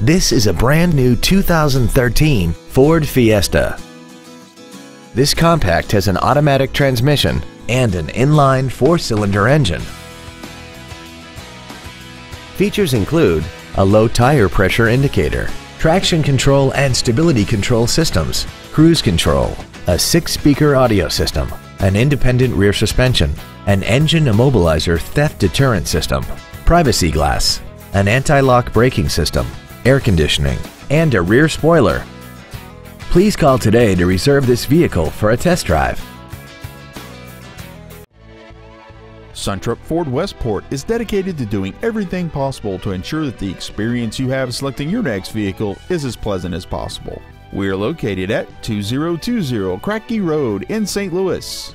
This is a brand new 2013 Ford Fiesta. This compact has an automatic transmission and an inline four-cylinder engine. Features include a low tire pressure indicator, traction control and stability control systems, cruise control, a 6-speaker audio system, an independent rear suspension, an engine immobilizer theft deterrent system, privacy glass, an anti-lock braking system, air conditioning, and a rear spoiler. Please call today to reserve this vehicle for a test drive. Suntrup Ford Westport is dedicated to doing everything possible to ensure that the experience you have selecting your next vehicle is as pleasant as possible. We are located at 2020 Kratky Road in St. Louis.